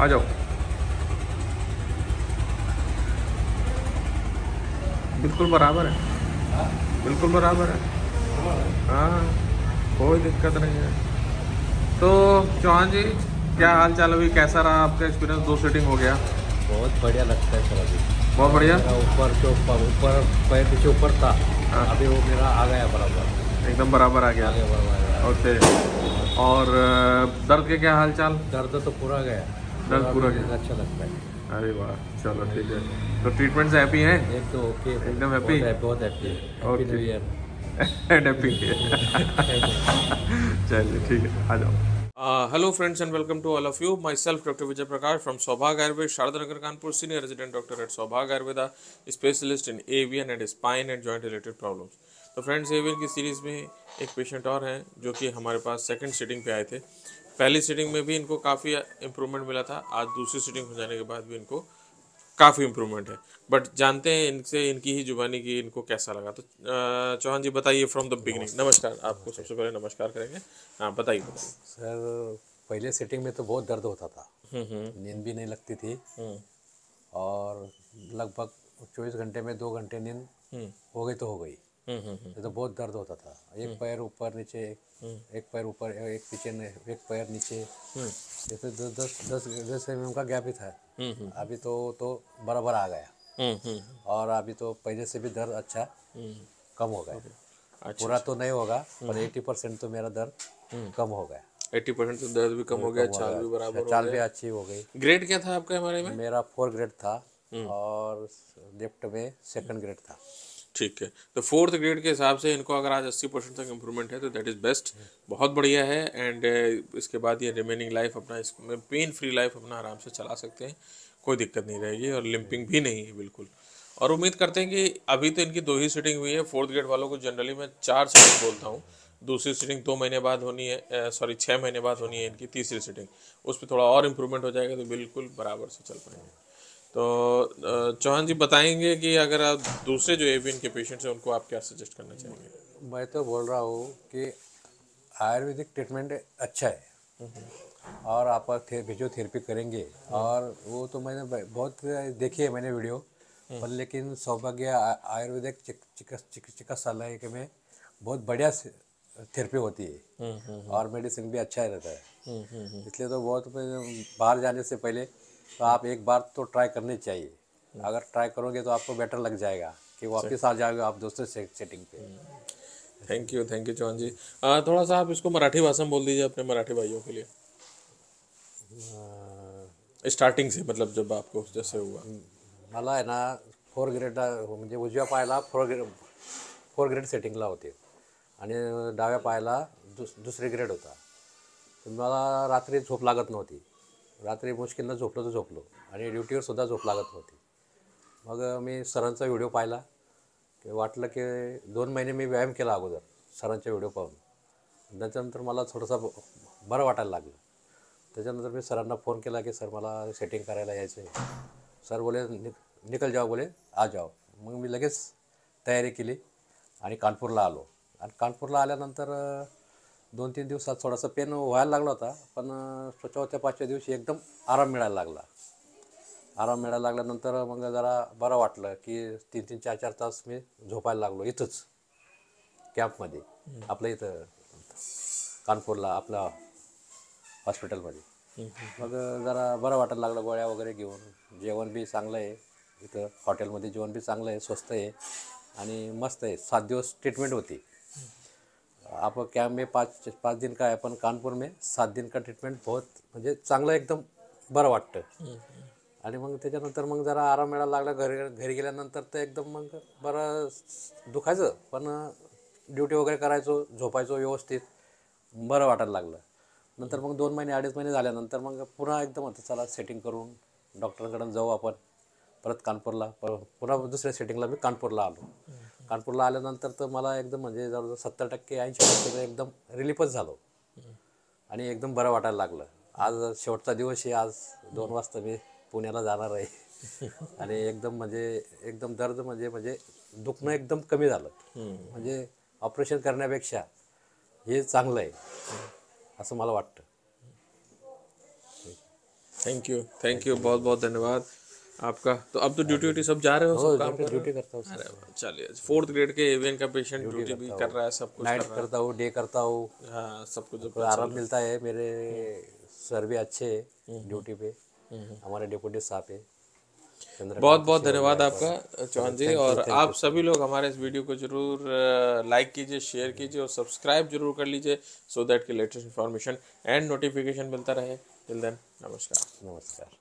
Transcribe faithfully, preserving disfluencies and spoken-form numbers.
आ जाओ, बिल्कुल बराबर है, बिल्कुल बराबर है, हाँ कोई दिक्कत नहीं है। तो चौहान जी क्या हाल चाल, अभी कैसा रहा आपका एक्सपीरियंस? दो सेटिंग हो गया, बहुत बढ़िया लगता है सर, अभी बहुत बढ़िया। ऊपर के ऊपर ऊपर पैर पीछे ऊपर था, अभी वो मेरा आ गया बराबर, एकदम बराबर आ गया, गया। ओके, और दर्द के क्या हाल चाल? दर्द तो पूरा गया, दर्द पूरा गया, अच्छा लगता है। अरे वाह, चलो ठीक है। तो ट्रीटमेंट से हैप्पी हैं? एक तो ओके, एकदम हैप्पी, बहुत हैप्पी है, चलिए ठीक है, आ जाओ। Hello friends and welcome to all of you, myself doctor Vijay Prakash from Saubhagya Ayurved, Sharda Nagar Kanpur, senior resident doctor at Saubhagya Ayurveda, specialist in AVN and spine and joint related problems. तो फ्रेंड्स, एवीएन की सीरीज में एक पेशेंट और हैं जो कि हमारे पास सेकेंड सीटिंग पे आए थे। पहली सीटिंग में भी इनको काफ़ी इम्प्रूवमेंट मिला था, आज दूसरी सीटिंग हो जाने के बाद भी इनको काफ़ी इम्प्रूवमेंट है। बट जानते हैं इनसे, इनकी ही जुबानी की इनको कैसा लगा। तो चौहान जी बताइए फ्रॉम द बिगिनिंग। नमस्कार, आपको सबसे पहले नमस्कार करेंगे, हाँ बताइए। सर पहले सीटिंग में तो बहुत दर्द होता था, नींद भी नहीं लगती थी, और लगभग चौबीस घंटे में दो घंटे नींद हो गई तो हो गई, तो बहुत दर्द होता था। एक पैर ऊपर नीचे, एक पैर ऊपर एक पीछे, एक पैर नीचे, जैसे दस दस दस दस एम एम का गैप ही था। अभी तो तो बराबर आ गया, और अभी तो पहले से भी दर्द अच्छा कम हो गया। पूरा तो नहीं होगा पर एटी परसेंट तो मेरा दर्द कम हो गया, एटी परसेंट तो दर्द भी कम हो गया, चाल भी बराबर, चाल भी अच्छी हो गई। ग्रेड क्या था आपका? हमारे में मेरा फोर ग्रेड था और लेफ्ट में सेकंड ग्रेड था। ठीक है, तो फोर्थ ग्रेड के हिसाब से इनको अगर आज अस्सी परसेंट तक इम्प्रूवमेंट है तो दैट इज़ बेस्ट, बहुत बढ़िया है। एंड इसके बाद ये रिमेनिंग लाइफ अपना, इसमें पेन फ्री लाइफ अपना आराम से चला सकते हैं, कोई दिक्कत नहीं रहेगी, और लिम्पिंग भी नहीं है बिल्कुल। और उम्मीद करते हैं कि अभी तो इनकी दो ही सीटिंग हुई है, फोर्थ ग्रेड वालों को जनरली मैं चार सीटिंग बोलता हूँ, दूसरी सीटिंग दो महीने बाद होनी है, सॉरी छः महीने बाद होनी है इनकी तीसरी सीटिंग, उस पर थोड़ा और इम्प्रूवमेंट हो जाएगा तो बिल्कुल बराबर से चल पाएंगे। तो चौहान जी बताएंगे कि अगर आप दूसरे जो एवीएन के पेशेंट्स हैं उनको आप क्या सजेस्ट करना चाहेंगे? मैं तो बोल रहा हूँ कि आयुर्वेदिक ट्रीटमेंट अच्छा है, और आप फिजियोथेरेपी करेंगे, और वो तो मैंने बहुत देखी है मैंने वीडियो पर, लेकिन सौभाग्य आयुर्वेदिक चिकित्सालय के में बहुत बढ़िया थेरेपी होती है, और मेडिसिन भी अच्छा रहता है। इसलिए तो बहुत बाहर जाने से पहले तो आप एक बार तो ट्राई करनी चाहिए, अगर ट्राई करोगे तो आपको बेटर लग जाएगा कि वापस आ जाओगे आप दूसरे सेटिंग पे। Thank you, thank you Chauhan ji. आ, थोड़ा सा आप इसको मराठी भाषा में बोल दीजिए अपने मराठी भाइयों के लिए, आ, स्टार्टिंग से, मतलब जब आपको जैसे हुआ। मला आहे ना फोर ग्रेड म्हणजे उजव्या पायाला फोर ग्रेड फोर ग्रेड सेटिंगला होते, आणि डाव्या पायाला दुस दुसरे ग्रेड होता। मला रात्री झोप लागत नव्हती, रात्री मुश्किलनं झोपलो तर झोपलो, आणि ड्युटीवर सुद्धा झोप लागत नव्हती। मग मी सरांचा व्हिडिओ पाहिला, की वाटलं की दोन महिने मी व्यायाम केला अगोदर सरांचा व्हिडिओ पाहून, त्याच्यानंतर मला थोडासा बरं वाटायला लागलं। त्याच्यानंतर मी सरांना फोन केला की सर मला सेटिंग करायला यायचं आहे। सर बोले निक निकल जाओ, बोले आ जाओ। मग मी लगेच तयारी केली आणि कानपूरला आलो, आणि कानपूरला आल्यानंतर दोन तीन दिवसात थोडासा पेन व्हायला लागला होता, पण चौथ्या पाचव्या दिवशी एकदम आराम मिळायला लागला। आराम मिळायला लागल्यानंतर मग जरा बरं वाटलं की तीन तीन चार चार तास मी झोपायला लागलो इथंच कॅम्पमध्ये, आपलं इथं कानपूरला आपल्या हॉस्पिटलमध्ये। मग जरा बरं वाटायला लागलं, गोळ्या वगैरे घेऊन, जेवण बी चांगलं आहे इथं हॉटेलमध्ये, जेवण बी चांगलं आहे, स्वस्त आहे आणि मस्त आहे। सात दिवस ट्रीटमेंट होती, आप कैम्प में पाँच पाँच दिन का है, अपन कानपुर में सात दिन का ट्रीटमेंट बहुत म्हणजे चांगलं एकदम बरं वाटतं। आणि मग त्याच्यानंतर मग जरा आराम मिळायला लागला, घरी घरी गेल्यानंतर तर एकदम मग बरं दुखायचं, पण ड्युटी वगैरे करायचो, झोपायचो व्यवस्थित, बरं वाटायला लागलं। नंतर मग दोन महिने अडीच महिने झाल्यानंतर मग पुन्हा एकदम आता चला सेटिंग करून डॉक्टरांकडे जाऊ आपण परत कानपूरला, पुन्हा दुसऱ्या सेटिंगला मी कानपूरला आलो। कानपूरला आल्यानंतर तर मला एकदम म्हणजे जवळजवळ सत्तर टक्के ऐंशी टक्के एकदम रिलीफच झालो, आणि एकदम बरं वाटायला लागलं। आज शेवटचा दिवस आहे, आज दोन वाजता मी पुण्याला जाणार आहे, आणि एकदम म्हणजे एकदम दर्द म्हणजे म्हणजे दुखणं एकदम कमी झालं, म्हणजे ऑपरेशन करण्यापेक्षा हे चांगलं आहे असं मला वाटतं। थैंक यू थैंक यू बहुत बहुत धन्यवाद आपका। तो अब तो ड्यूटी ड्यूटी सब जा रहे हो? काम ड्यूटी करता हूँ। चलिए, फोर्थ ग्रेड के एवीएन का पेशेंट ड्यूटी भी कर रहा है, सब कुछ नाइट करता हूँ, डे करता हूँ, हाँ सब कुछ। आराम मिलता है, मेरे सर भी अच्छे हैं ड्यूटी पे, हमारे डिप्टी साहब है। बहुत बहुत धन्यवाद आपका चौहान जी। और आप सभी लोग हमारे इस वीडियो को जरूर लाइक कीजिए, शेयर कीजिए और सब्सक्राइब जरूर कर लीजिए, सो दैट कि लेटेस्ट इन्फॉर्मेशन एंड नोटिफिकेशन मिलता रहे। टिल देन, नमस्कार नमस्कार।